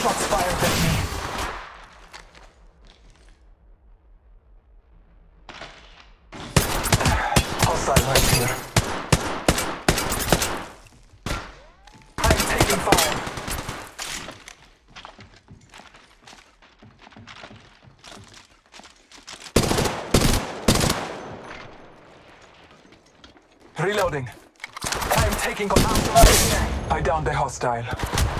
Shots fired at me. Reloading. I'm taking on after. I downed the hostile.